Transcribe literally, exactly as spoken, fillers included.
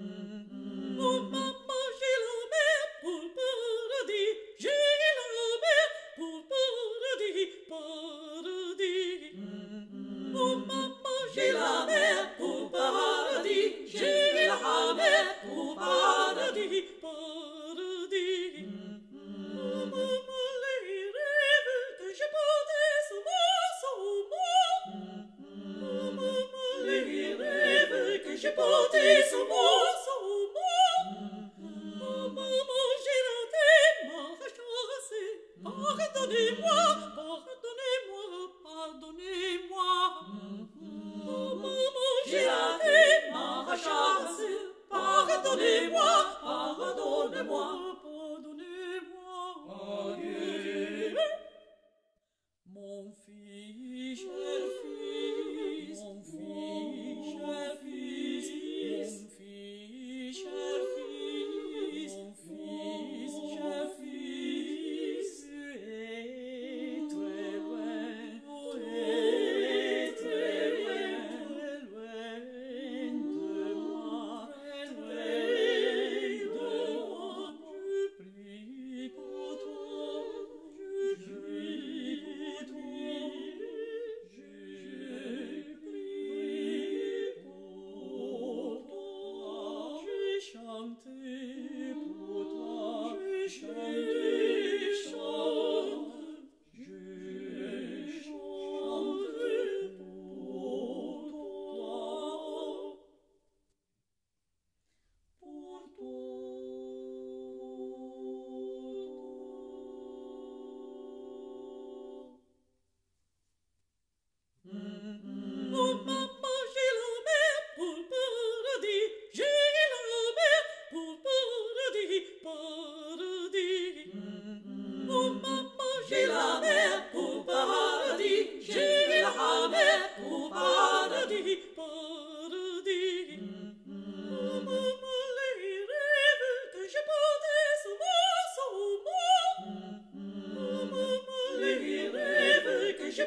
Oh maman, j'ai la mer pour paradis, j'ai la mer pour paradis, paradis. Oh maman, j'ai la mer pour paradis, j'ai la mer pour paradis, paradis. Oh maman, les rêves que je portais sont beaux, sont beaux. Oh maman, les rêves que je portais sont beaux. Pardonnez-moi, pardonnez-moi, pardonnez-moi. Oh maman, j'ai raté ma chance. Pardonnez-moi, pardonnez-moi, pardonnez-moi. Adieu. Mon fils, cher fils, mon fils, cher fils, mon fils, cher fils, mon fils, cher fils. Je